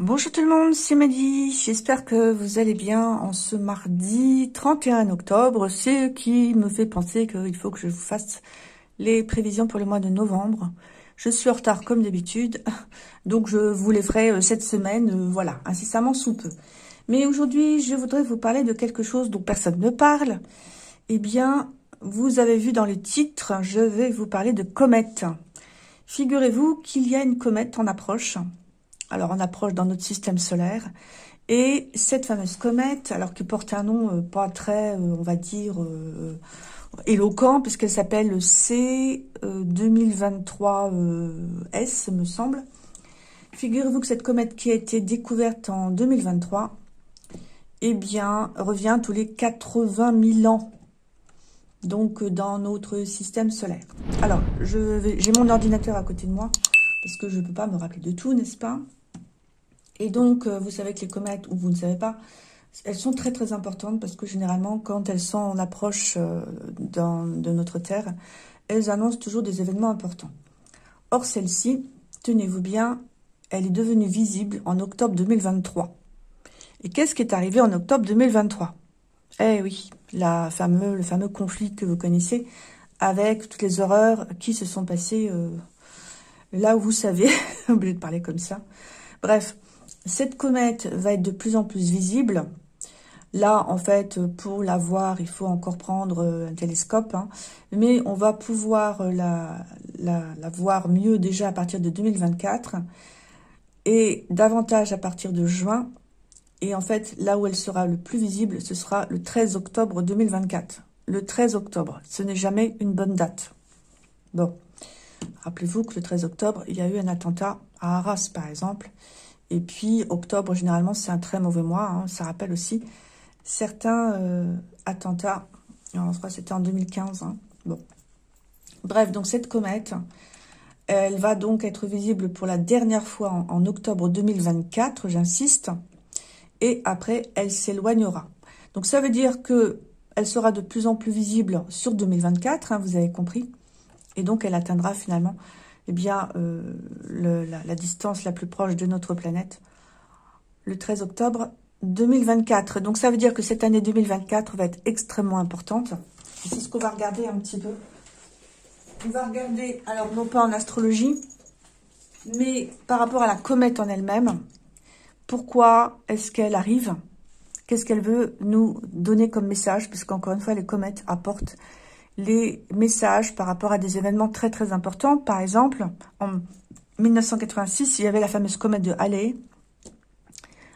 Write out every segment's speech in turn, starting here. Bonjour tout le monde, c'est Maddy, j'espère que vous allez bien en ce mardi 31 octobre, ce qui me fait penser qu'il faut que je vous fasse les prévisions pour le mois de novembre. Je suis en retard comme d'habitude, donc je vous les ferai cette semaine, voilà, incessamment sous peu. Mais aujourd'hui, je voudrais vous parler de quelque chose dont personne ne parle. Eh bien, vous avez vu dans le titre, je vais vous parler de comète. Figurez-vous qu'il y a une comète en approche. Alors, on approche dans notre système solaire. Et cette fameuse comète, alors qui porte un nom pas très, on va dire, éloquent, puisqu'elle s'appelle C-2023S, me semble. Figurez-vous que cette comète qui a été découverte en 2023, eh bien, revient tous les 80 000 ans. Donc, dans notre système solaire. Alors, j'ai mon ordinateur à côté de moi, parce que je ne peux pas me rappeler de tout, n'est-ce pas? Et donc, vous savez que les comètes, ou vous ne savez pas, elles sont très très importantes, parce que généralement, quand elles sont en approche de notre Terre, elles annoncent toujours des événements importants. Or, celle-ci, tenez-vous bien, elle est devenue visible en octobre 2023. Et qu'est-ce qui est arrivé en octobre 2023? Eh oui, le fameux conflit que vous connaissez, avec toutes les horreurs qui se sont passées... là où vous savez, obligé de parler comme ça. Bref, cette comète va être de plus en plus visible. Là, en fait, pour la voir, il faut encore prendre un télescope. Hein. Mais on va pouvoir la voir mieux déjà à partir de 2024. Et davantage à partir de juin. Et en fait, là où elle sera le plus visible, ce sera le 13 octobre 2024. Le 13 octobre, ce n'est jamais une bonne date. Bon. Rappelez-vous que le 13 octobre, il y a eu un attentat à Arras, par exemple. Et puis, octobre, généralement, c'est un très mauvais mois. Hein. Ça rappelle aussi certains attentats. Alors, je crois que c'était en 2015. Hein. Bon. Bref, donc cette comète, elle va donc être visible pour la dernière fois en octobre 2024, j'insiste. Et après, elle s'éloignera. Donc, ça veut dire qu'elle sera de plus en plus visible sur 2024, hein, vous avez compris. Et donc, elle atteindra finalement eh bien, la distance la plus proche de notre planète le 13 octobre 2024. Donc, ça veut dire que cette année 2024 va être extrêmement importante. C'est ce qu'on va regarder un petit peu. On va regarder, alors non pas en astrologie, mais par rapport à la comète en elle-même. Pourquoi est-ce qu'elle arrive? Qu'est-ce qu'elle veut nous donner comme message? Puisqu'encore une fois, les comètes apportent... les messages par rapport à des événements très très importants. Par exemple, en 1986, il y avait la fameuse comète de Halley,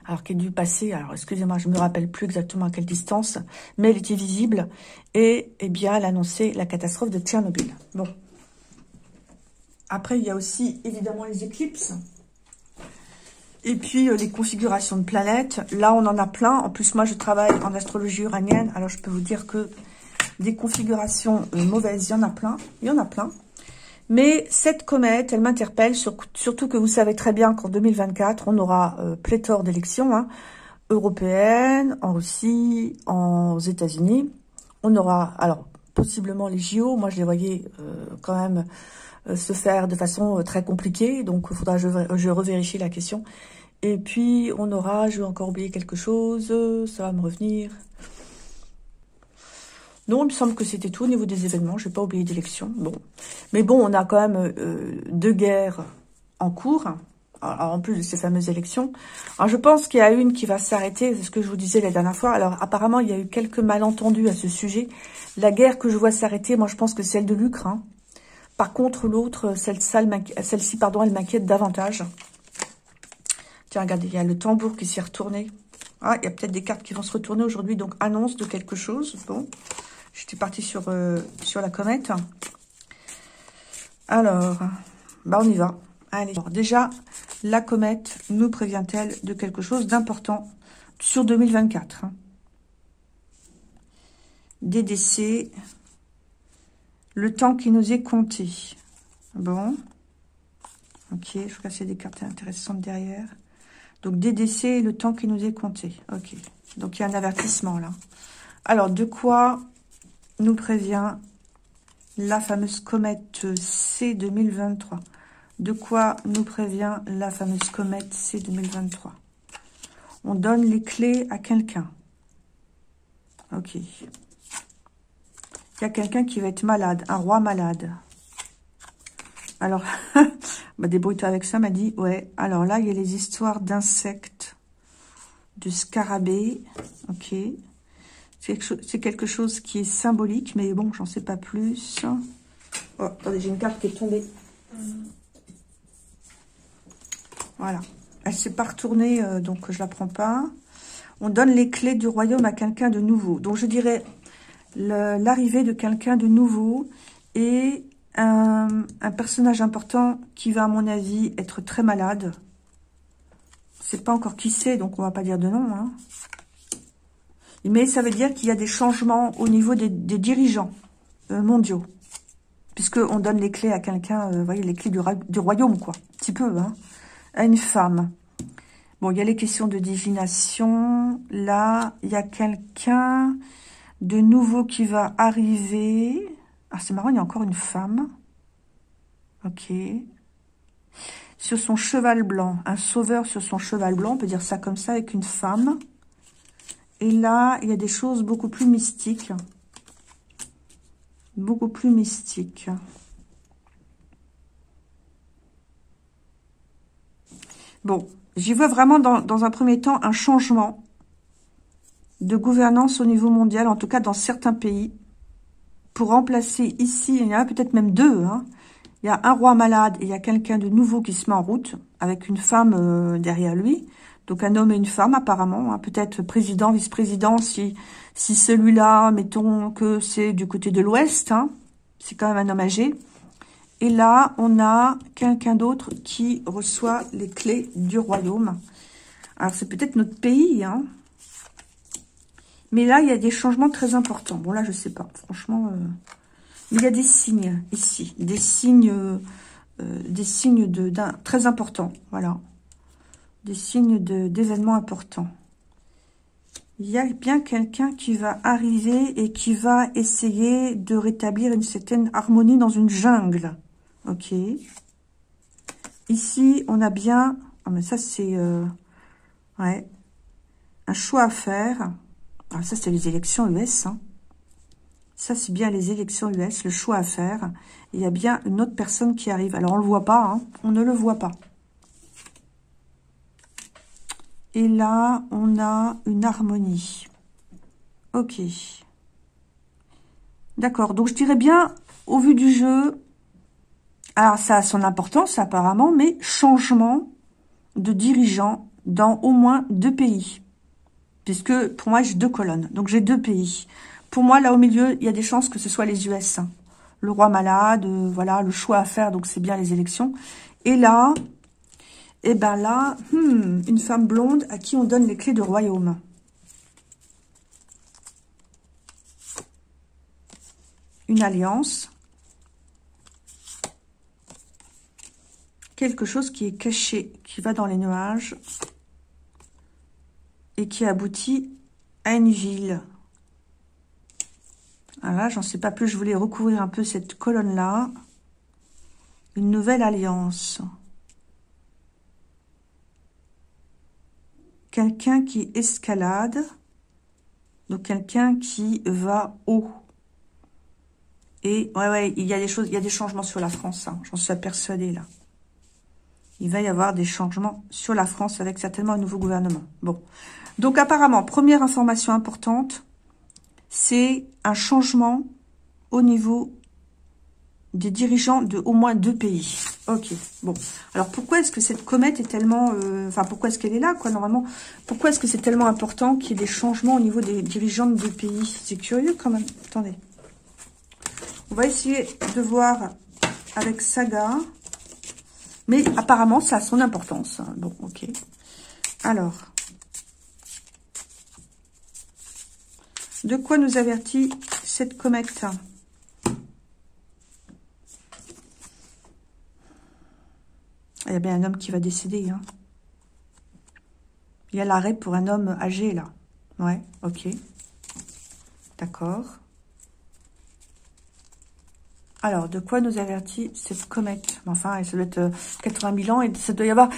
alors qui est due passer, alors excusez-moi, je ne me rappelle plus exactement à quelle distance, mais elle était visible, et eh bien, elle annonçait la catastrophe de Tchernobyl. Bon. Après, il y a aussi, évidemment, les éclipses, et puis les configurations de planètes. Là, on en a plein. En plus, moi, je travaille en astrologie uranienne, alors je peux vous dire que des configurations mauvaises, il y en a plein. Mais cette comète, elle m'interpelle, surtout que vous savez très bien qu'en 2024, on aura pléthore d'élections hein, européennes, en Russie, aux États-Unis. On aura, alors, possiblement les JO. Moi, je les voyais quand même se faire de façon très compliquée. Donc, il faudra que je revérifie la question. Et puis, on aura, je vais encore oublier quelque chose, ça va me revenir... Non, il me semble que c'était tout au niveau des événements. Je n'ai pas oublié d'élections. Bon. Mais bon, on a quand même deux guerres en cours, hein. Alors, en plus de ces fameuses élections. Alors, je pense qu'il y a une qui va s'arrêter, c'est ce que je vous disais la dernière fois. Alors, apparemment, il y a eu quelques malentendus à ce sujet. La guerre que je vois s'arrêter, moi, je pense que c'est celle de l'Ukraine. Hein. Par contre, l'autre, celle-ci, pardon, elle m'inquiète davantage. Tiens, regardez, il y a le tambour qui s'est retourné. Ah, il y a peut-être des cartes qui vont se retourner aujourd'hui, donc annonce de quelque chose. Bon. J'étais partie sur la comète. Alors, bah on y va. Allez. Alors déjà, la comète nous prévient-elle de quelque chose d'important sur 2024 hein. Des décès. Le temps qui nous est compté. Bon. Ok, je crois qu'il y a des cartes intéressantes derrière. Donc, des décès et le temps qui nous est compté. Ok. Donc, il y a un avertissement là. Alors, de quoi... nous prévient la fameuse comète C-2023 De quoi nous prévient la fameuse comète C-2023? On donne les clés à quelqu'un. Ok. Il y a quelqu'un qui va être malade, un roi malade. Alors, bah, débrouille-toi avec ça, m'a dit. Ouais, alors là, il y a les histoires d'insectes, de scarabées. Ok. C'est quelque chose qui est symbolique, mais bon, j'en sais pas plus. Oh, attendez, j'ai une carte qui est tombée. Voilà. Elle s'est pas retournée, donc je la prends pas. On donne les clés du royaume à quelqu'un de nouveau. Donc, je dirais l'arrivée de quelqu'un de nouveau et un personnage important qui va, à mon avis, être très malade. C'est pas encore qui c'est, donc on va pas dire de nom, hein. Mais ça veut dire qu'il y a des changements au niveau des dirigeants mondiaux. Puisqu'on donne les clés à quelqu'un, vous voyez, les clés du royaume, quoi. Un petit peu, hein. À une femme. Bon, il y a les questions de divination. Là, il y a quelqu'un de nouveau qui va arriver. Ah, c'est marrant, il y a encore une femme. Ok. Sur son cheval blanc. Un sauveur sur son cheval blanc. On peut dire ça comme ça, avec une femme. Et là, il y a des choses beaucoup plus mystiques. Beaucoup plus mystiques. Bon, j'y vois vraiment dans un premier temps un changement de gouvernance au niveau mondial, en tout cas dans certains pays, pour remplacer ici, il y en a peut-être même deux, hein. Il y a un roi malade et il y a quelqu'un de nouveau qui se met en route, avec une femme derrière lui. Donc un homme et une femme apparemment, hein, peut-être président, vice-président, si celui-là, mettons que c'est du côté de l'Ouest, hein, c'est quand même un homme âgé. Et là, on a quelqu'un d'autre qui reçoit les clés du royaume. Alors c'est peut-être notre pays, hein. Mais là, il y a des changements très importants. Bon là, je sais pas, franchement, il y a des signes ici, des signes très importants, voilà. Des signes d'événements importants. Il y a bien quelqu'un qui va arriver et qui va essayer de rétablir une certaine harmonie dans une jungle. Ok. Ici, on a bien... Ah, mais ça, c'est... ouais. Un choix à faire. Alors, ça, c'est les élections US. Hein. Ça, c'est bien les élections US, le choix à faire. Il y a bien une autre personne qui arrive. Alors, on ne le voit pas. Hein. On ne le voit pas. Et là, on a une harmonie. Ok. D'accord. Donc, je dirais bien, au vu du jeu, alors ça a son importance apparemment, mais changement de dirigeant dans au moins deux pays. Puisque, pour moi, j'ai deux colonnes. Donc, j'ai deux pays. Pour moi, là, au milieu, il y a des chances que ce soit les US. Le roi malade, voilà, le choix à faire, donc c'est bien les élections. Et là... Et ben là, une femme blonde à qui on donne les clés de royaume. Une alliance. Quelque chose qui est caché, qui va dans les nuages. Et qui aboutit à une ville. Alors là, j'en sais pas plus, je voulais recouvrir un peu cette colonne-là. Une nouvelle alliance. Quelqu'un qui escalade, donc quelqu'un qui va haut. Et ouais, il y a des choses, il y a des changements sur la France, hein, j'en suis persuadée là. Il va y avoir des changements sur la France avec certainement un nouveau gouvernement. Bon, donc apparemment, première information importante, c'est un changement au niveau des dirigeants de au moins deux pays. Ok, bon. Alors, pourquoi est-ce que cette comète est tellement... Enfin, pourquoi est-ce qu'elle est là, quoi, normalement? Pourquoi est-ce que c'est tellement important qu'il y ait des changements au niveau des dirigeants de pays? C'est curieux, quand même. Attendez. On va essayer de voir avec Saga. Mais, apparemment, ça a son importance. Bon, ok. Alors. De quoi nous avertit cette comète? Il y a bien un homme qui va décéder. Hein. Il y a l'arrêt pour un homme âgé, là. Ouais, ok. D'accord. Alors, de quoi nous avertit cette comète? Enfin, elle se doit être 80 000 ans et ça doit y avoir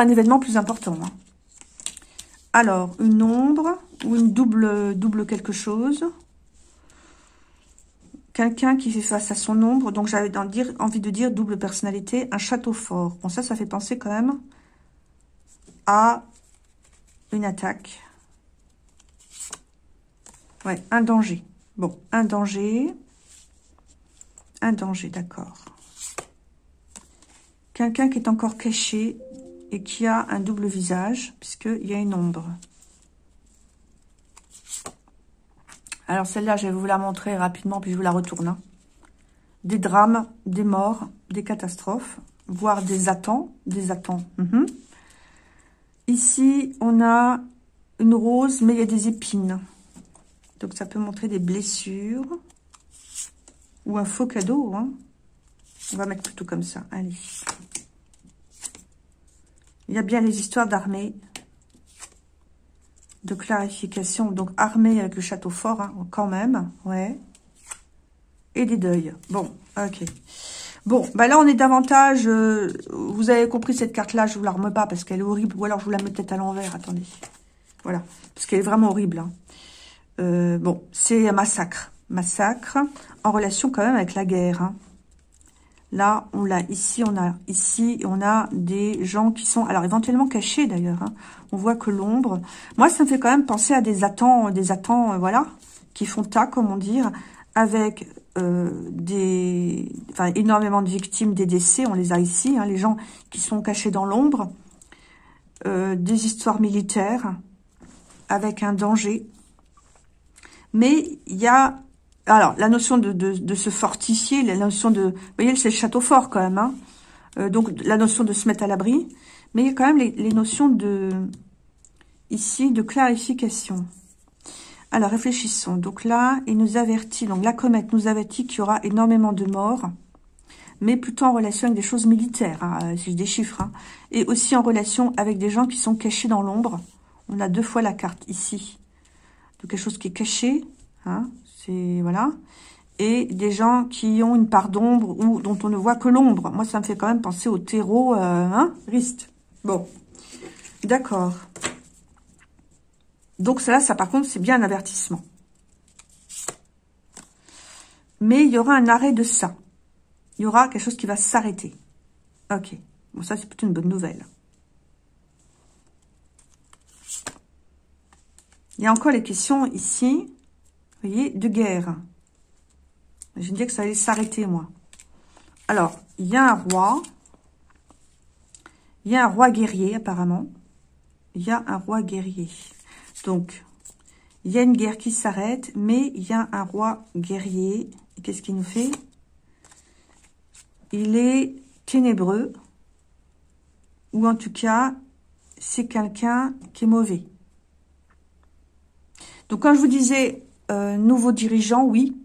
un événement plus important. Hein. Alors, une ombre ou une double quelque chose. Quelqu'un qui fait face à son ombre. Donc, j'avais envie de dire double personnalité. Un château fort. Bon, ça fait penser quand même à une attaque. Ouais, un danger. Bon, un danger. Un danger, d'accord. Quelqu'un qui est encore caché et qui a un double visage, puisqu'il y a une ombre. Alors, celle-là, je vais vous la montrer rapidement, puis je vous la retourne. Hein. Des drames, des morts, des catastrophes, voire des attentes. Des attentes. Ici, on a une rose, mais il y a des épines. Donc, ça peut montrer des blessures. Ou un faux cadeau, hein. On va mettre plutôt comme ça. Allez. Il y a bien les histoires d'armée, de clarification. Donc, armée avec le château fort, hein, quand même. Ouais. Et des deuils. Bon, ok. Bon, bah là, on est davantage... vous avez compris cette carte-là, je ne vous la remets pas parce qu'elle est horrible. Ou alors, je vous la mets peut-être à l'envers. Attendez. Voilà. Parce qu'elle est vraiment horrible. Hein. Bon, c'est un massacre. Massacre, en relation quand même avec la guerre. Hein. Là, on l'a ici, on a des gens qui sont, alors éventuellement cachés d'ailleurs. Hein. On voit que l'ombre, moi ça me fait quand même penser à des attentes, voilà, qui font tas, comment dire, avec énormément de victimes des décès, on les a ici, hein, les gens qui sont cachés dans l'ombre, des histoires militaires, avec un danger. Mais il y a... Alors, la notion de se fortifier, la notion de... Vous voyez, c'est le château fort, quand même. Hein, donc, la notion de se mettre à l'abri. Mais il y a quand même les notions de... Ici, de clarification. Alors, réfléchissons. Donc là, il nous avertit... Donc, la comète nous avertit qu'il y aura énormément de morts. Mais plutôt en relation avec des choses militaires. Hein, c'est des chiffres. Hein, et aussi en relation avec des gens qui sont cachés dans l'ombre. On a deux fois la carte, ici. Donc, quelque chose qui est caché, hein, c'est, voilà, et des gens qui ont une part d'ombre ou dont on ne voit que l'ombre. Moi, ça me fait quand même penser au terreau, hein, risque. Bon, d'accord. Donc, ça, par contre, c'est bien un avertissement. Mais il y aura un arrêt de ça. Il y aura quelque chose qui va s'arrêter. Ok, bon, ça, c'est plutôt une bonne nouvelle. Il y a encore les questions ici, vous voyez, de guerre. Je me disais que ça allait s'arrêter, moi. Alors, il y a un roi. Il y a un roi guerrier, apparemment. Il y a un roi guerrier. Donc, il y a une guerre qui s'arrête, mais il y a un roi guerrier. Et qu'est-ce qu'il nous fait? Il est ténébreux. Ou en tout cas, c'est quelqu'un qui est mauvais. Donc, quand je vous disais nouveau dirigeant, oui,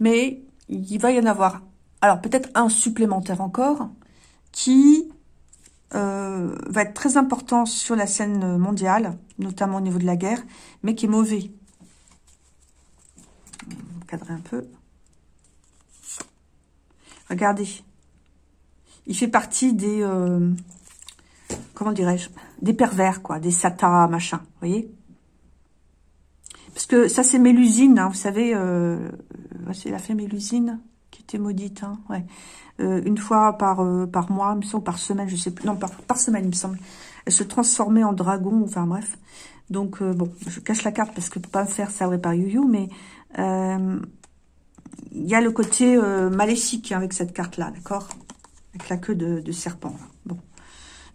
mais il va y en avoir, alors peut-être un supplémentaire encore, qui va être très important sur la scène mondiale, notamment au niveau de la guerre, mais qui est mauvais. On va cadrer un peu. Regardez, il fait partie des... comment dirais-je, des pervers, quoi, des satas, machin, vous voyez? Parce que ça, c'est Mélusine, hein, vous savez, c'est la fée Mélusine qui était maudite, hein, ouais. Une fois par mois, il me semble, par semaine, je sais plus, non, par semaine, il me semble, elle se transformait en dragon, enfin, bref. Donc, bon, je cache la carte parce que pour pas me faire sabrer par Youyou, mais il y a le côté maléfique, hein, avec cette carte-là, d'accord? Avec la queue de serpent, là. Bon.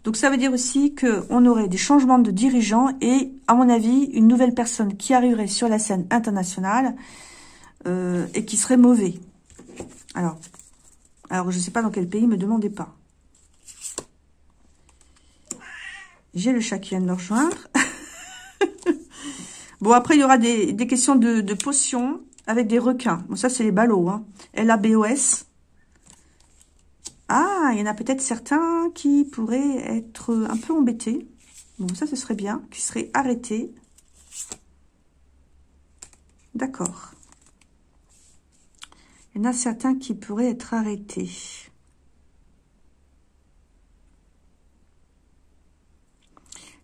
Donc, ça veut dire aussi qu'on aurait des changements de dirigeants et, à mon avis, une nouvelle personne qui arriverait sur la scène internationale et qui serait mauvais. Alors je ne sais pas dans quel pays, ne me demandez pas. J'ai le chat qui vient de me rejoindre. Bon, après, il y aura des questions de potions avec des requins. Bon, ça, c'est les ballots. Hein. L-A-B-O-S. Ah, il y en a peut-être certains qui pourraient être un peu embêtés. Bon, ça, ce serait bien. Qui seraient arrêtés. D'accord. Il y en a certains qui pourraient être arrêtés.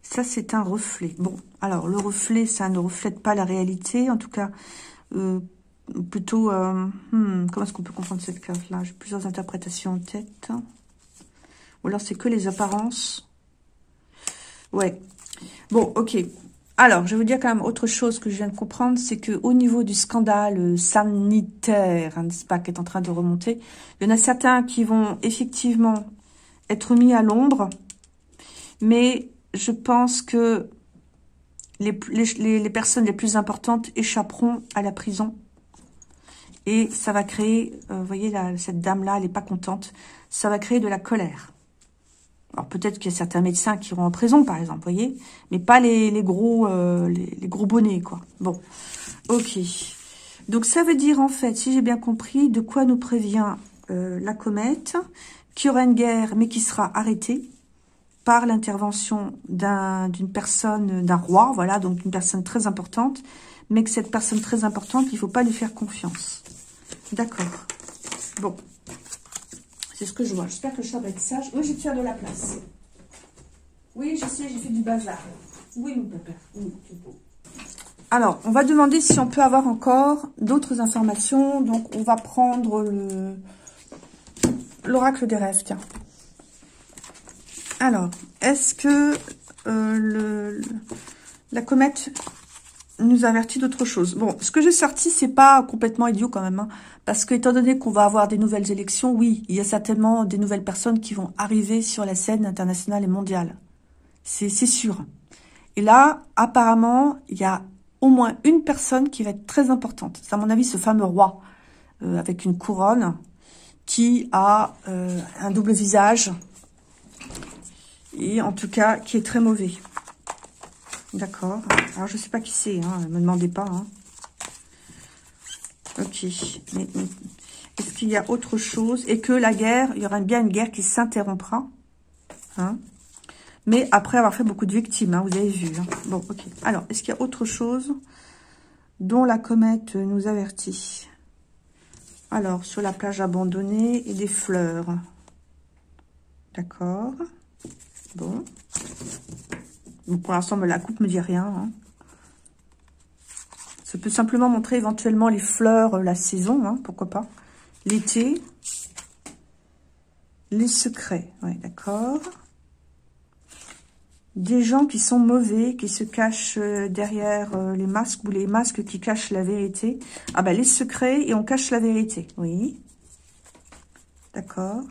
Ça, c'est un reflet. Bon, alors, le reflet, ça ne reflète pas la réalité. En tout cas, comment est-ce qu'on peut comprendre cette carte-là? J'ai plusieurs interprétations en tête. Ou alors, c'est que les apparences. Ouais. Bon, ok. Alors, je vais vous dire quand même autre chose que je viens de comprendre, c'est qu'au niveau du scandale sanitaire, n'est-ce pas, qui est en train de remonter, il y en a certains qui vont effectivement être mis à l'ombre, mais je pense que les personnes les plus importantes échapperont à la prison. Et ça va créer, vous voyez, cette dame-là, elle n'est pas contente, ça va créer de la colère. Alors peut-être qu'il y a certains médecins qui iront en prison, par exemple, voyez, mais pas les gros bonnets, quoi. Bon, ok. Donc ça veut dire, en fait, si j'ai bien compris, de quoi nous prévient la comète, qu'il y aura une guerre, mais qui sera arrêtée par l'intervention d'une personne, d'un roi, voilà, donc une personne très importante, mais que cette personne très importante, il ne faut pas lui faire confiance. D'accord. Bon. C'est ce que je vois. J'espère que le chat va être sage. Oui, je tiens de la place. Oui, je sais, j'ai fait du bazar. Oui, mon papa. Oui, c'est beau. Alors, on va demander si on peut avoir encore d'autres informations. Donc, on va prendre l'oracle des rêves. Tiens. Alors, est-ce que la comète nous avertit d'autre chose? Bon, ce que j'ai sorti, c'est pas complètement idiot quand même, hein, parce que étant donné qu'on va avoir des nouvelles élections, oui, il y a certainement des nouvelles personnes qui vont arriver sur la scène internationale et mondiale. C'est sûr. Et là, apparemment, il y a au moins une personne qui va être très importante. C'est à mon avis ce fameux roi avec une couronne qui a un double visage et en tout cas qui est très mauvais. D'accord. Alors, je ne sais pas qui c'est, hein. Ne me demandez pas. Hein. Ok. Mais est-ce qu'il y a autre chose? Et que la guerre, il y aura bien une guerre qui s'interrompra. Hein. Mais après avoir fait beaucoup de victimes, hein, vous avez vu. Hein. Bon, ok. Alors, est-ce qu'il y a autre chose dont la comète nous avertit? Alors, sur la plage abandonnée et des fleurs. D'accord. Bon. Pour l'instant, la coupe ne me dit rien. Hein. Ça peut simplement montrer éventuellement les fleurs, la saison, hein, pourquoi pas. L'été. Les secrets, ouais, d'accord. Des gens qui sont mauvais, qui se cachent derrière les masques ou les masques qui cachent la vérité. Ah ben, les secrets et on cache la vérité, oui. D'accord.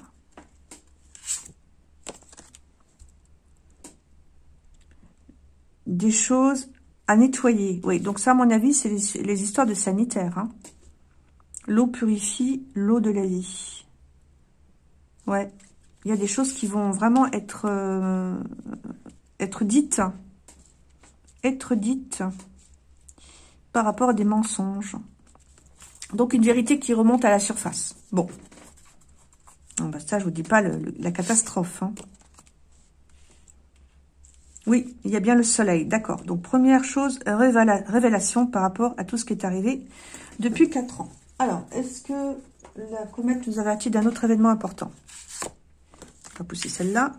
Des choses à nettoyer. Oui, donc ça, à mon avis, c'est les histoires de sanitaire. Hein. L'eau purifie l'eau de la vie. Ouais, il y a des choses qui vont vraiment être dites par rapport à des mensonges. Donc, une vérité qui remonte à la surface. Bon. Non, bah ça, je vous dis pas la catastrophe. Hein. Oui, il y a bien le soleil, d'accord. Donc, première chose, révélation par rapport à tout ce qui est arrivé depuis 4 ans. Alors, est-ce que la comète nous avertit d'un autre événement important? On va pousser celle-là.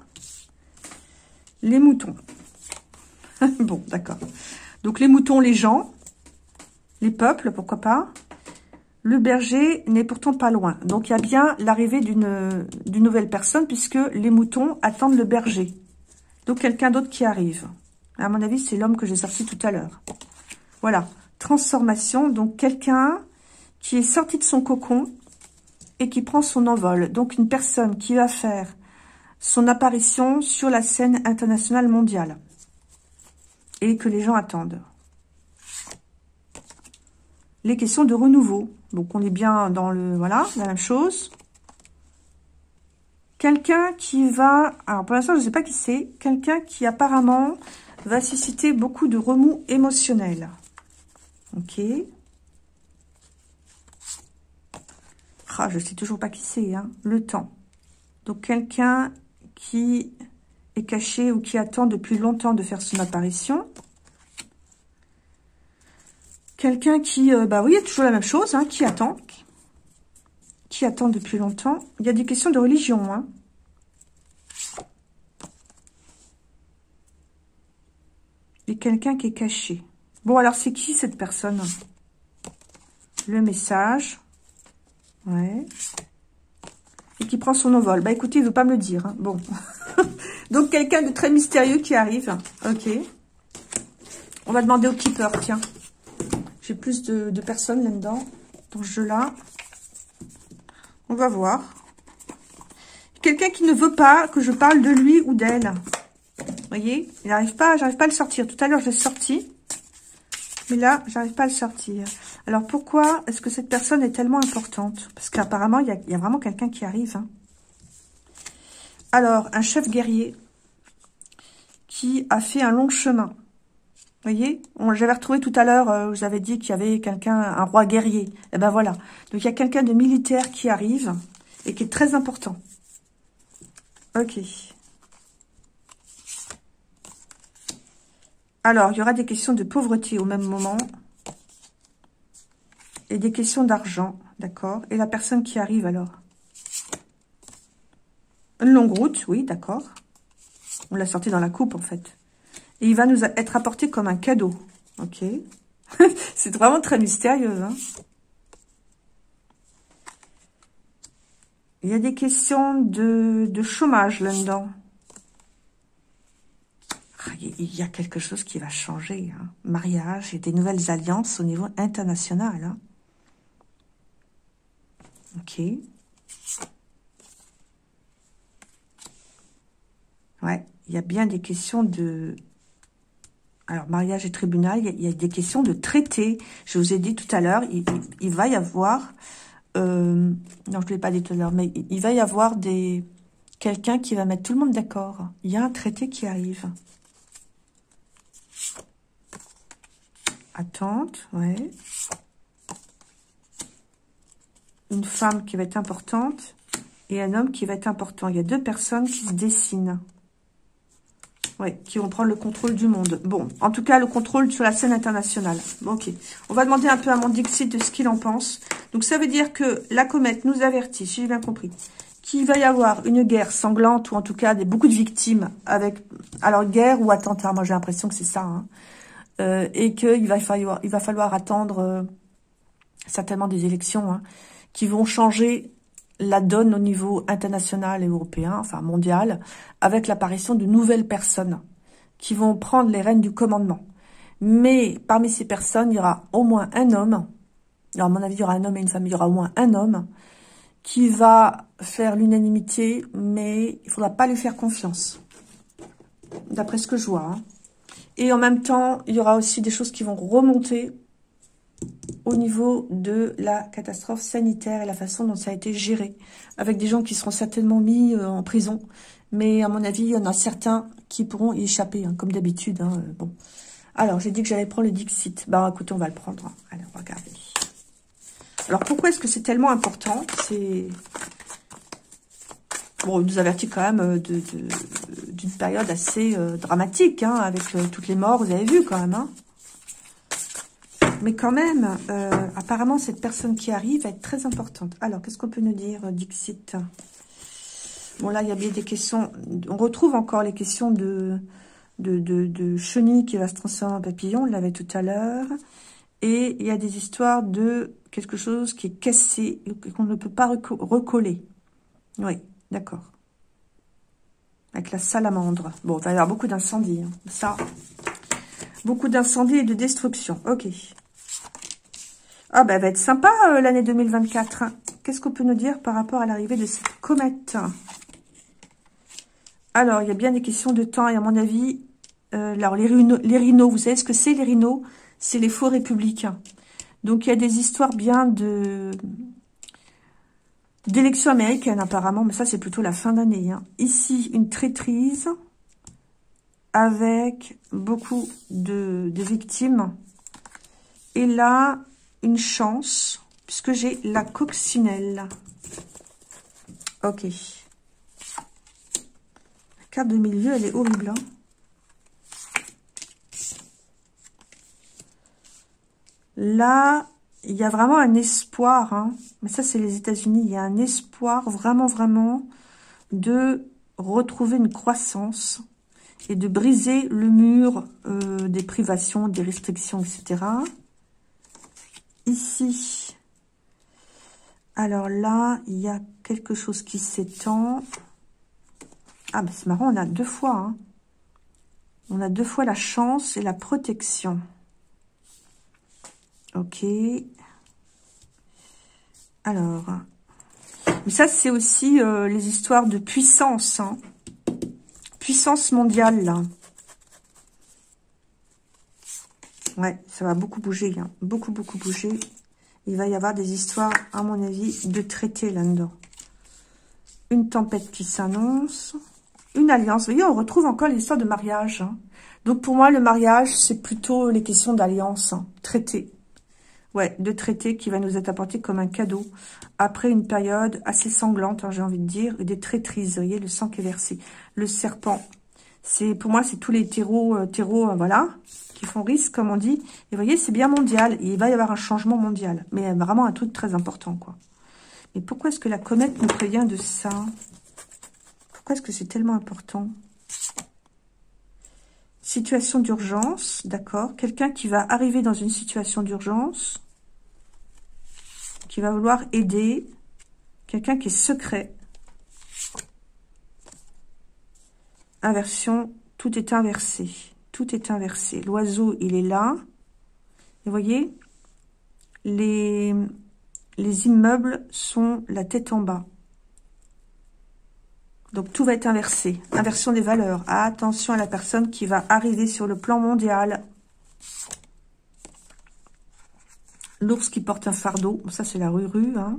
Les moutons. Bon, d'accord. Donc, les moutons, les gens, les peuples, pourquoi pas. Le berger n'est pourtant pas loin. Donc, il y a bien l'arrivée d'une nouvelle personne puisque les moutons attendent le berger. Donc, quelqu'un d'autre qui arrive. À mon avis, c'est l'homme que j'ai sorti tout à l'heure. Voilà. Transformation. Donc, quelqu'un qui est sorti de son cocon et qui prend son envol. Donc, une personne qui va faire son apparition sur la scène internationale mondiale. Et que les gens attendent. Les questions de renouveau. Donc, on est bien dans voilà, la même chose. Quelqu'un qui va... Alors, pour l'instant, je ne sais pas qui c'est. Quelqu'un qui, apparemment, va susciter beaucoup de remous émotionnels. Ok. Ah, je ne sais toujours pas qui c'est, hein. Le temps. Donc, quelqu'un qui est caché ou qui attend depuis longtemps de faire son apparition. Quelqu'un qui... bah oui, il y a toujours la même chose, hein, qui attend. qui attend depuis longtemps. Il y a des questions de religion, hein. Et quelqu'un qui est caché. Bon, alors, c'est qui cette personne? Le message. Ouais. Et qui prend son envol. Bah, écoutez, il ne veut pas me le dire, hein. Bon. Donc, quelqu'un de très mystérieux qui arrive. Ok. On va demander au keeper, tiens. J'ai plus de personnes là-dedans, dans ce jeu-là. On va voir. Quelqu'un qui ne veut pas que je parle de lui ou d'elle. Vous voyez, il n'arrive pas, j'arrive pas à le sortir. Tout à l'heure, je l'ai sorti. Mais là, j'arrive pas à le sortir. Alors, pourquoi est-ce que cette personne est tellement importante? Parce qu'apparemment, il y a vraiment quelqu'un qui arrive, hein. Alors, un chef guerrier qui a fait un long chemin. Vous voyez, j'avais retrouvé tout à l'heure, je vous avais dit qu'il y avait quelqu'un, un roi guerrier. Et ben voilà. Donc, il y a quelqu'un de militaire qui arrive et qui est très important. Ok. Alors, il y aura des questions de pauvreté au même moment. Et des questions d'argent, d'accord. Et la personne qui arrive, alors. Une longue route, oui, d'accord. On l'a sorti dans la coupe, en fait. Et il va nous être apporté comme un cadeau. Ok. C'est vraiment très mystérieux, hein. Il y a des questions de chômage là-dedans. Il y a quelque chose qui va changer, hein. Mariage et des nouvelles alliances au niveau international, hein. Ok. Ouais, il y a bien des questions de... Alors, mariage et tribunal, il y a des questions de traité. Je vous ai dit tout à l'heure, il va y avoir... non, je ne l'ai pas dit tout à l'heure, mais il va y avoir des... Quelqu'un qui va mettre tout le monde d'accord. Il y a un traité qui arrive. Attente, ouais. Une femme qui va être importante et un homme qui va être important. Il y a deux personnes qui se dessinent. Ouais, qui vont prendre le contrôle du monde. Bon, en tout cas, le contrôle sur la scène internationale. Bon, ok. On va demander un peu à mon Dixit de ce qu'il en pense. Donc, ça veut dire que la comète nous avertit, si j'ai bien compris, qu'il va y avoir une guerre sanglante ou en tout cas beaucoup de victimes avec... Alors, guerre ou attentat, moi j'ai l'impression que c'est ça, hein. Et qu'il va falloir, attendre certainement des élections, hein, qui vont changer la donne au niveau international et européen, enfin mondial, avec l'apparition de nouvelles personnes qui vont prendre les rênes du commandement. Mais parmi ces personnes, il y aura au moins un homme, alors à mon avis il y aura un homme et une femme, il y aura au moins un homme qui va faire l'unanimité, mais il ne faudra pas lui faire confiance, d'après ce que je vois, hein. Et en même temps, il y aura aussi des choses qui vont remonter au niveau de la catastrophe sanitaire et la façon dont ça a été géré, avec des gens qui seront certainement mis en prison. Mais à mon avis, il y en a certains qui pourront y échapper, hein, comme d'habitude, hein. Bon. Alors, j'ai dit que j'allais prendre le Dixit. Bah, écoutez, on va le prendre, hein. Allez, regardez. Alors, pourquoi est-ce que c'est tellement important? C'est... Bon, il nous avertit quand même d'une période assez dramatique, hein, avec toutes les morts, vous avez vu quand même, hein. Mais quand même, apparemment, cette personne qui arrive va être très importante. Alors, qu'est-ce qu'on peut nous dire, Dixit? Bon, là, il y a bien des questions. On retrouve encore les questions de chenille qui va se transformer en papillon, on l'avait tout à l'heure. Et il y a des histoires de quelque chose qui est cassé, qu'on ne peut pas recoller. Oui. D'accord. Avec la salamandre. Bon, il va y avoir beaucoup d'incendies, hein. Ça. Beaucoup d'incendies et de destruction. Ok. Ah, ben, elle va être sympa, l'année 2024. Hein. Qu'est-ce qu'on peut nous dire par rapport à l'arrivée de cette comète? Alors, il y a bien des questions de temps. Et à mon avis, alors, les rhinos, vous savez ce que c'est, les rhinos? C'est les faux républicains. Donc, il y a des histoires bien de... d'élections américaines, apparemment, mais ça, c'est plutôt la fin d'année, hein. Ici, une traîtrise avec beaucoup de victimes. Et là, une chance, puisque j'ai la coccinelle. Ok. La carte de milieu, elle est horrible, hein. Là, il y a vraiment un espoir, hein. Mais ça c'est les États-Unis, il y a un espoir vraiment de retrouver une croissance et de briser le mur des privations, des restrictions, etc. Ici, alors là, il y a quelque chose qui s'étend. Ah, ben c'est marrant, on a deux fois. Hein. On a deux fois la chance et la protection. Ok. Alors, mais ça, c'est aussi les histoires de puissance. Hein. Puissance mondiale, là. Ouais, ça va beaucoup bouger, hein. Beaucoup bouger. Il va y avoir des histoires, à mon avis, de traités là-dedans. Une tempête qui s'annonce. Une alliance. Vous voyez, on retrouve encore l'histoire de mariage. Hein. Donc, pour moi, le mariage, c'est plutôt les questions d'alliance. Hein. Traité. Ouais, de traité qui va nous être apporté comme un cadeau. Après une période assez sanglante, hein, j'ai envie de dire, des traîtrises. Vous voyez, le sang qui est versé. Le serpent. C'est, pour moi, c'est tous les terreaux, voilà, qui font risque, comme on dit. Et vous voyez, c'est bien mondial. Et il va y avoir un changement mondial. Mais vraiment un truc très important, quoi. Mais pourquoi est-ce que la comète nous prévient de ça? Pourquoi est-ce que c'est tellement important? Situation d'urgence, d'accord. Quelqu'un qui va arriver dans une situation d'urgence, qui va vouloir aider, quelqu'un qui est secret. Inversion, tout est inversé. Tout est inversé. L'oiseau, il est là. Et vous voyez, les immeubles sont la tête en bas. Donc, tout va être inversé. Inversion des valeurs. Attention à la personne qui va arriver sur le plan mondial. L'ours qui porte un fardeau. Bon, ça, c'est la ruru. Hein.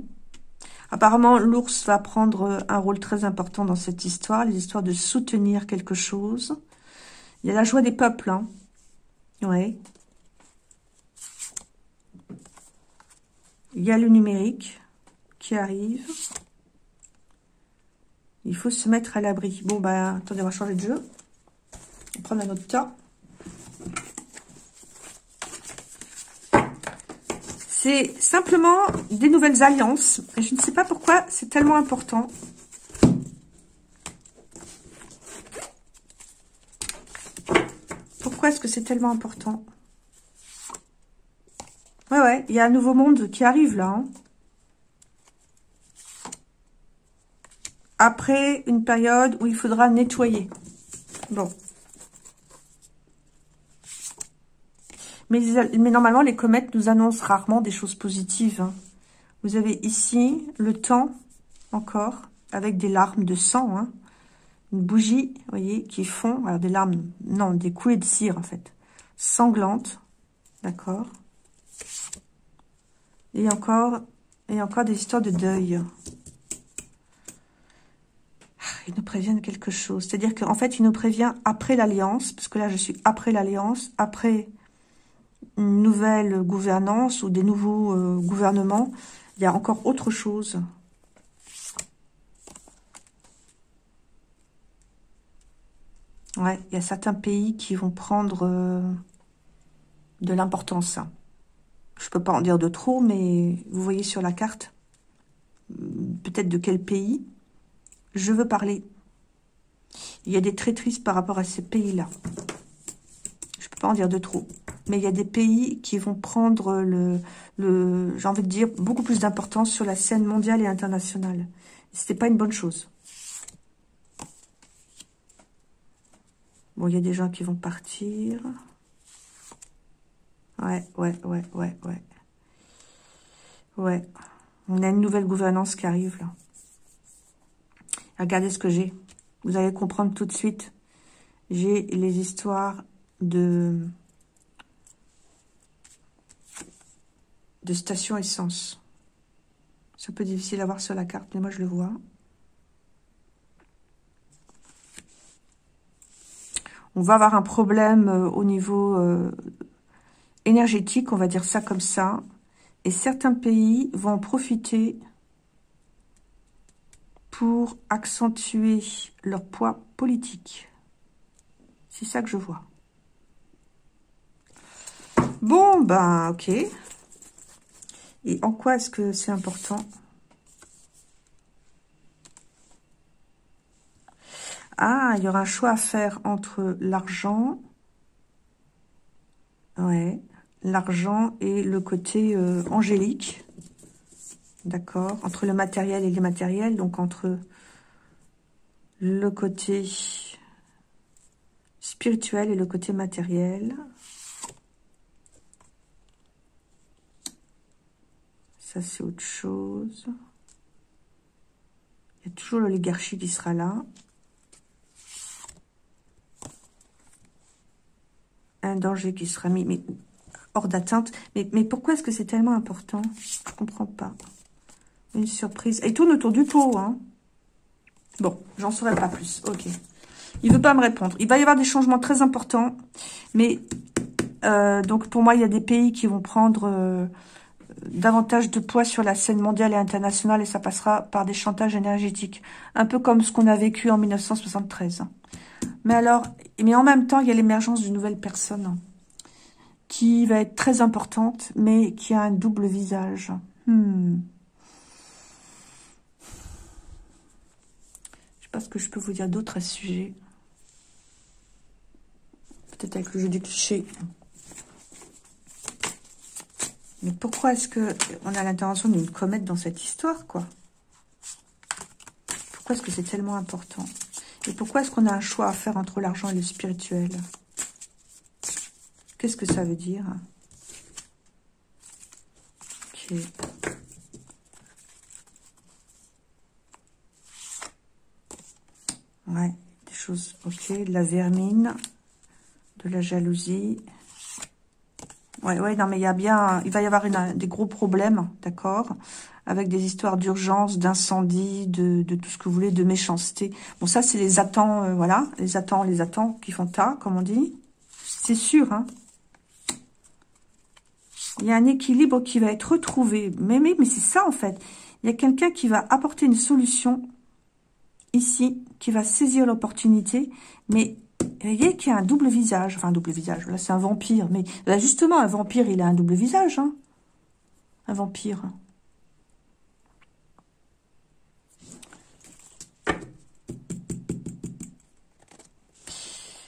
Apparemment, l'ours va prendre un rôle très important dans cette histoire. Les histoires de soutenir quelque chose. Il y a la joie des peuples. Hein. Ouais. Il y a le numérique qui arrive. Il faut se mettre à l'abri. Bon, bah, attendez, on va changer de jeu. On va prendre un autre tas. C'est simplement des nouvelles alliances. Et je ne sais pas pourquoi c'est tellement important. Pourquoi est-ce que c'est tellement important? Ouais, il y a un nouveau monde qui arrive là. Hein. Après une période où il faudra nettoyer. Bon. Mais normalement, les comètes nous annoncent rarement des choses positives. Hein. Vous avez ici le temps, encore, avec des larmes de sang. Hein. Une bougie, vous voyez, qui fond. Alors, des larmes, non, des coulées de cire, en fait. Sanglantes. D'accord. Et encore des histoires de deuil. Ils nous préviennent quelque chose. C'est-à-dire qu'en fait, il nous prévient après l'alliance, parce que là, je suis après l'alliance, après une nouvelle gouvernance ou des nouveaux gouvernements, il y a encore autre chose. Ouais, il y a certains pays qui vont prendre de l'importance. Je ne peux pas en dire de trop, mais vous voyez sur la carte, peut-être de quel pays je veux parler. Il y a des traîtrises par rapport à ces pays-là. Je ne peux pas en dire de trop. Mais il y a des pays qui vont prendre, j'ai envie de dire, beaucoup plus d'importance sur la scène mondiale et internationale. Ce n'est pas une bonne chose. Bon, il y a des gens qui vont partir. Ouais. On a une nouvelle gouvernance qui arrive, là. Regardez ce que j'ai. Vous allez comprendre tout de suite. J'ai les histoires de station essence. C'est un peu difficile à voir sur la carte, mais moi, je le vois. On va avoir un problème au niveau énergétique, on va dire ça comme ça. Et certains pays vont en profiter pour accentuer leur poids politique. C'est ça que je vois. Bon, ben, ok. Et en quoi est-ce que c'est important? Ah, il y aura un choix à faire entre l'argent, ouais, l'argent et le côté angélique, d'accord, entre le matériel et l'immatériel, donc entre le côté spirituel et le côté matériel. Ça, c'est autre chose. Il y a toujours l'oligarchie qui sera là. Un danger qui sera mis mais hors d'atteinte. Mais pourquoi est-ce que c'est tellement important? Je comprends pas. Une surprise. Et tourne autour du pot, hein. Bon, j'en saurai pas plus. Ok. Il veut pas me répondre. Il va y avoir des changements très importants. Mais, donc pour moi, il y a des pays qui vont prendre davantage de poids sur la scène mondiale et internationale. Et ça passera par des chantages énergétiques. Un peu comme ce qu'on a vécu en 1973. Mais alors, mais en même temps, il y a l'émergence d'une nouvelle personne qui va être très importante, mais qui a un double visage. Je ne sais pas ce que je peux vous dire d'autre à ce sujet. Peut-être avec le jeu des clichés. Mais pourquoi est-ce qu'on a l'intervention d'une comète dans cette histoire, quoi? Pourquoi est-ce que c'est tellement important? Et pourquoi est-ce qu'on a un choix à faire entre l'argent et le spirituel? Qu'est-ce que ça veut dire? Ok. Ouais, des choses... Ok, de la vermine, de la jalousie. Ouais, ouais, non, mais il y a bien... Il va y avoir des gros problèmes, d'accord? Avec des histoires d'urgence, d'incendie, de tout ce que vous voulez, de méchanceté. Bon, ça, c'est les attends, voilà. Les attends qui font tas, comme on dit. C'est sûr, hein. Il y a un équilibre qui va être retrouvé. Mais c'est ça, en fait. Il y a quelqu'un qui va apporter une solution, ici, qui va saisir l'opportunité, mais... Vous voyez qu'il y a un double visage. Enfin, un double visage. Là, c'est un vampire. Mais là, justement, un vampire, il a un double visage. Hein. Un vampire.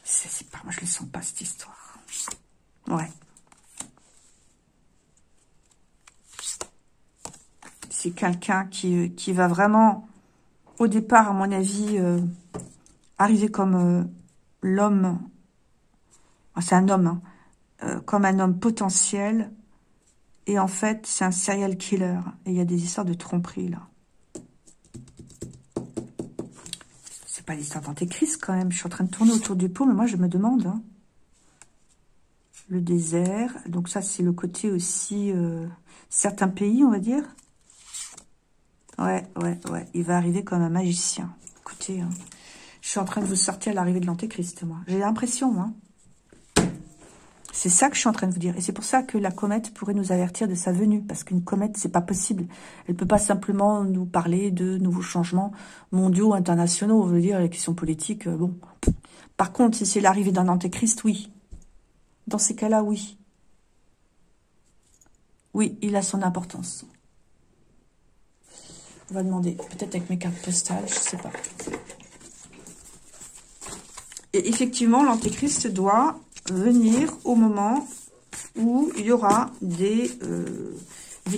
C'est pas... Moi, je ne le sens pas, cette histoire. Ouais. C'est quelqu'un qui va vraiment, au départ, à mon avis, arriver comme... l'homme, c'est un homme, hein, comme un homme potentiel, et en fait, c'est un serial killer. Et il y a des histoires de tromperie, là. C'est pas l'histoire d'Antéchrist, quand même. Je suis en train de tourner autour du pot, mais moi, je me demande. Hein. Le désert, donc ça, c'est le côté aussi... certains pays, on va dire. Ouais, ouais, ouais. Il va arriver comme un magicien. Écoutez... Hein. Je suis en train de vous sortir l'arrivée de l'Antéchrist, moi. J'ai l'impression, moi. C'est ça que je suis en train de vous dire. Et c'est pour ça que la comète pourrait nous avertir de sa venue. Parce qu'une comète, c'est pas possible. Elle peut pas simplement nous parler de nouveaux changements mondiaux, internationaux. On veut dire, les questions politiques, bon. Par contre, si c'est l'arrivée d'un Antéchrist, oui. Dans ces cas-là, oui. Oui, il a son importance. On va demander, peut-être avec mes cartes postales, je sais pas. Et effectivement, l'Antéchrist doit venir au moment où il y aura des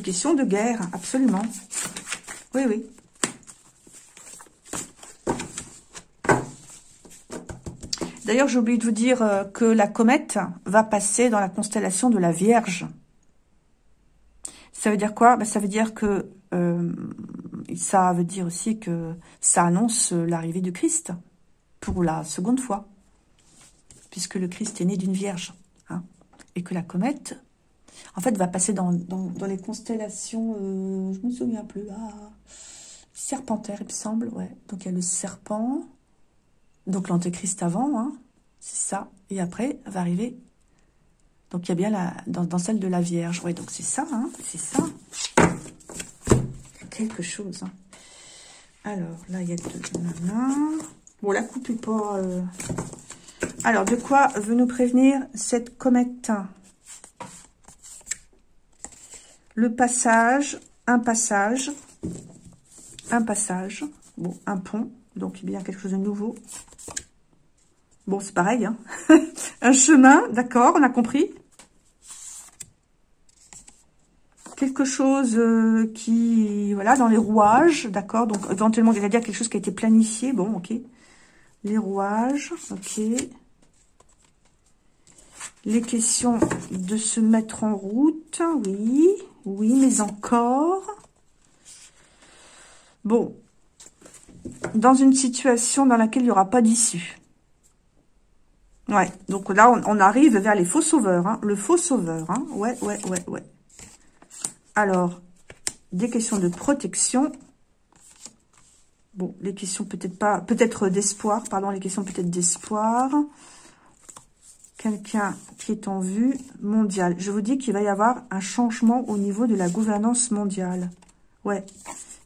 questions de guerre, absolument. Oui, oui. D'ailleurs, j'ai oublié de vous dire que la comète va passer dans la constellation de la Vierge. Ça veut dire quoi? Ben, ça veut dire que ça veut dire aussi que ça annonce l'arrivée du Christ. Pour la seconde fois, puisque le Christ est né d'une vierge, hein, et que la comète, en fait, va passer dans les constellations, je me souviens plus, ah, serpentaire, il me semble, ouais, donc il y a le serpent, donc l'Antéchrist avant, hein, c'est ça, et après, va arriver, donc il y a bien dans celle de la vierge, ouais, donc c'est ça, hein, c'est ça, quelque chose, hein. Alors, là, il y a deux... Bon, la coupe est pas... Alors, de quoi veut nous prévenir cette comète? le passage, un passage, bon, un pont, donc il y a quelque chose de nouveau. Bon, c'est pareil, hein. Un chemin, d'accord, on a compris. Quelque chose qui, voilà, dans les rouages, d'accord, donc éventuellement, c'est-à-dire quelque chose qui a été planifié, bon, ok. Les rouages, ok. Les questions de se mettre en route, oui, oui, mais encore. Bon, dans une situation dans laquelle il n'y aura pas d'issue. Ouais, donc là, on arrive vers les faux sauveurs, hein, le faux sauveur, hein, ouais. Alors, des questions de protection. Bon, les questions peut-être pas, peut-être d'espoir, pardon, les questions peut-être d'espoir. Quelqu'un qui est en vue mondiale. Je vous dis qu'il va y avoir un changement au niveau de la gouvernance mondiale. Ouais.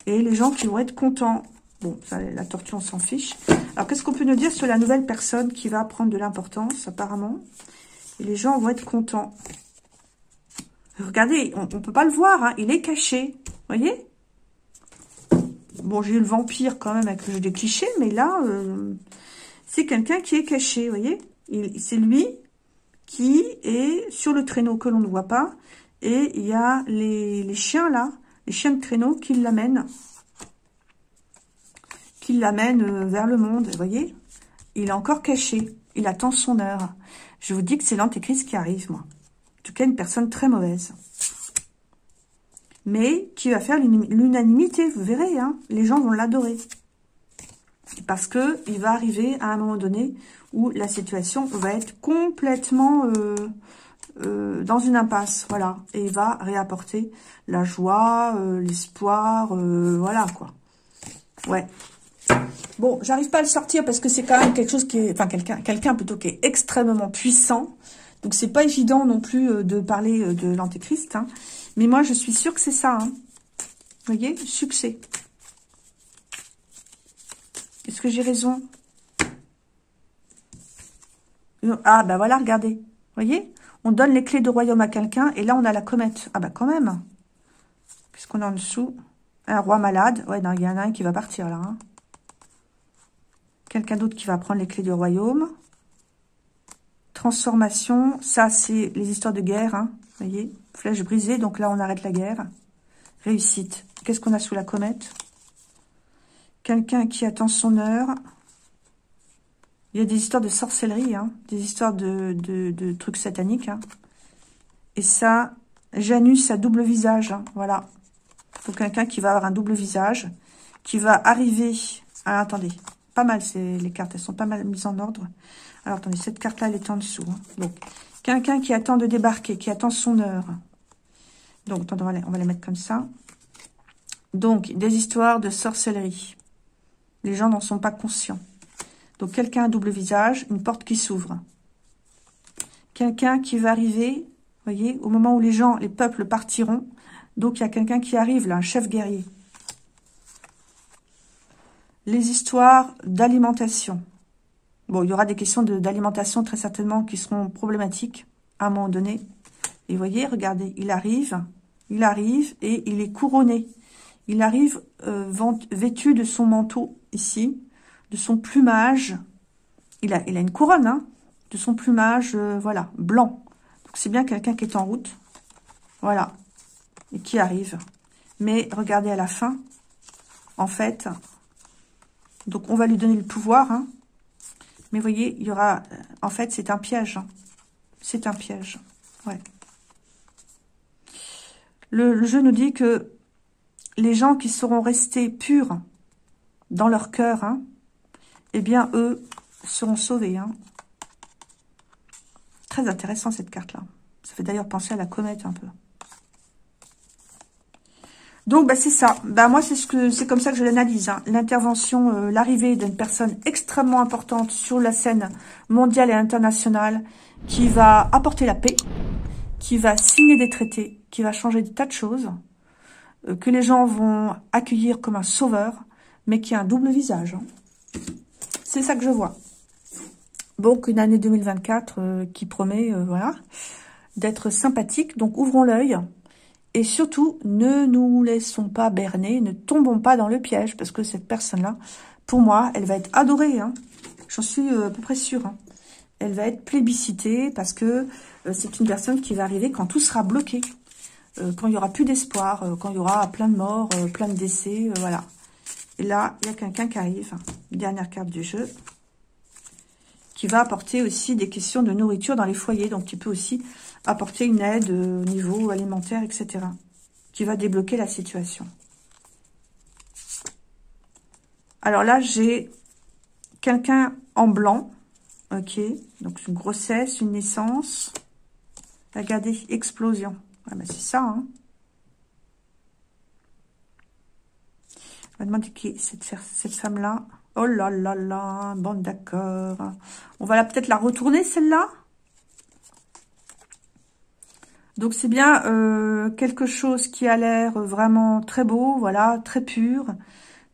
Et les gens qui vont être contents. Bon, ça, la tortue, on s'en fiche. Alors, qu'est-ce qu'on peut nous dire sur la nouvelle personne qui va prendre de l'importance, apparemment? Et les gens vont être contents. Regardez, on ne peut pas le voir, hein, il est caché. Voyez? Bon, j'ai eu le vampire quand même avec le jeu des clichés, mais là, c'est quelqu'un qui est caché, voyez? C'est lui qui est sur le traîneau que l'on ne voit pas. Et il y a les chiens, là, les chiens de traîneau qui l'amènent. Qui l'amène vers le monde, vous voyez? Il est encore caché, il attend son heure. Je vous dis que c'est l'antéchrist qui arrive, moi. En tout cas, une personne très mauvaise. Mais qui va faire l'unanimité, vous verrez, hein, les gens vont l'adorer. Parce que il va arriver à un moment donné où la situation va être complètement dans une impasse, voilà. Et il va réapporter la joie, l'espoir, voilà, quoi. Ouais. Bon, j'arrive pas à le sortir parce que c'est quand même quelque chose qui est... Enfin, quelqu'un plutôt qui est extrêmement puissant. Donc, c'est pas évident non plus de parler de l'antéchrist. Hein. Mais moi, je suis sûre que c'est ça. Hein. Vous voyez, succès. Est-ce que j'ai raison? Ah, bah voilà, regardez. Vous voyez, on donne les clés de royaume à quelqu'un. Et là, on a la comète. Ah, bah quand même. Qu'est-ce qu'on a en dessous? Un roi malade. Ouais, non, il y en a un qui va partir, là. Hein. Quelqu'un d'autre qui va prendre les clés du royaume. Transformation. Ça, c'est les histoires de guerre. Hein. Voyez, flèche brisée. Donc là, on arrête la guerre. Réussite. Qu'est-ce qu'on a sous la comète? Quelqu'un qui attend son heure. Il y a des histoires de sorcellerie. Hein. Des histoires de trucs sataniques. Hein. Et ça, Janus à double visage. Hein. Voilà. Faut quelqu'un qui va avoir un double visage, qui va arriver... Ah, attendez, pas mal, les cartes, elles sont pas mal mises en ordre. Alors, attendez, cette carte-là, elle est en dessous. Hein. Donc, quelqu'un qui attend de débarquer, qui attend son heure. Donc, attendez, on va les mettre comme ça. Donc, des histoires de sorcellerie. Les gens n'en sont pas conscients. Donc, quelqu'un à double visage, une porte qui s'ouvre. Quelqu'un qui va arriver, voyez, au moment où les peuples partiront. Donc, il y a quelqu'un qui arrive, là, un chef guerrier. Les histoires d'alimentation. Bon, il y aura des questions d'alimentation, très certainement, qui seront problématiques à un moment donné. Et vous voyez, regardez, il arrive et il est couronné. Il arrive vêtu de son manteau, ici, de son plumage. Il a une couronne, hein, de son plumage, voilà, blanc. Donc, c'est bien quelqu'un qui est en route. Voilà. Et qui arrive. Mais regardez à la fin, en fait, donc on va lui donner le pouvoir, hein. Mais voyez, il y aura, en fait, c'est un piège, hein. C'est un piège, ouais. Le jeu nous dit que les gens qui seront restés purs dans leur cœur, hein, eh bien, eux seront sauvés, hein. Très intéressant cette carte-là. Ça fait d'ailleurs penser à la comète un peu. Donc, bah, c'est ça. Bah, moi, c'est comme ça que je l'analyse. Hein. L'intervention, l'arrivée d'une personne extrêmement importante sur la scène mondiale et internationale qui va apporter la paix, qui va signer des traités, qui va changer des tas de choses, que les gens vont accueillir comme un sauveur, mais qui a un double visage. Hein. C'est ça que je vois. Donc, une année 2024 qui promet voilà, d'être sympathique. Donc, ouvrons l'œil. Et surtout, ne nous laissons pas berner, ne tombons pas dans le piège, parce que cette personne-là, pour moi, elle va être adorée, hein. J'en suis à peu près sûre, hein. Elle va être plébiscitée, parce que c'est une personne qui va arriver quand tout sera bloqué, quand il n'y aura plus d'espoir, quand il y aura plein de morts, plein de décès, voilà. Et là, il y a quelqu'un qui arrive, hein, dernière carte du jeu, qui va apporter aussi des questions de nourriture dans les foyers, donc qui peut aussi apporter une aide au niveau alimentaire, etc., qui va débloquer la situation. Alors là, j'ai quelqu'un en blanc, ok, donc une grossesse, une naissance, regardez, explosion, ah ben c'est ça, hein. On va demander qui est cette femme-là. Oh là là là, bon d'accord. On va peut-être la retourner, celle-là. Donc c'est bien quelque chose qui a l'air vraiment très beau, voilà, très pur,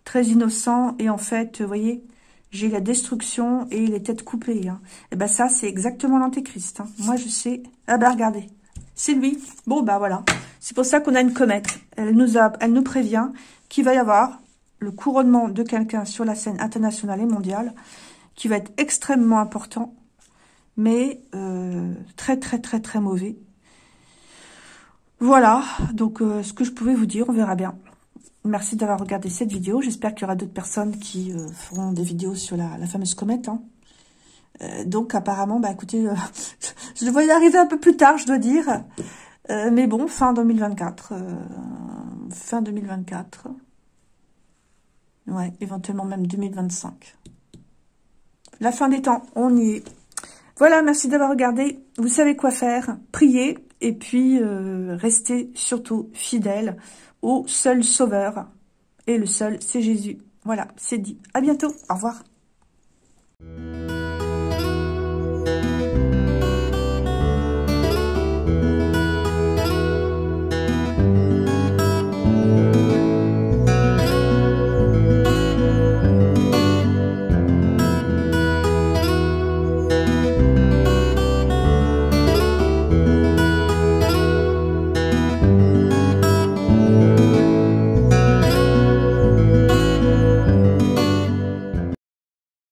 très innocent. Et en fait, vous voyez, j'ai la destruction et les têtes coupées. Hein. Et ben ça, c'est exactement l'antéchrist. Hein. Moi, je sais. Ah ben regardez, c'est lui. Bon ben voilà. C'est pour ça qu'on a une comète. Elle nous prévient qu'il va y avoir le couronnement de quelqu'un sur la scène internationale et mondiale, qui va être extrêmement important, mais très, très, très, très mauvais. Voilà, donc ce que je pouvais vous dire, on verra bien. Merci d'avoir regardé cette vidéo. J'espère qu'il y aura d'autres personnes qui feront des vidéos sur la fameuse comète. Hein. Donc apparemment, bah écoutez, je devrais y arriver un peu plus tard, je dois dire. Mais bon, fin 2024. Fin 2024. Ouais, éventuellement même 2025. La fin des temps, on y est. Voilà, merci d'avoir regardé. Vous savez quoi faire. Priez et puis restez surtout fidèles au seul sauveur. Et le seul, c'est Jésus. Voilà, c'est dit. À bientôt. Au revoir.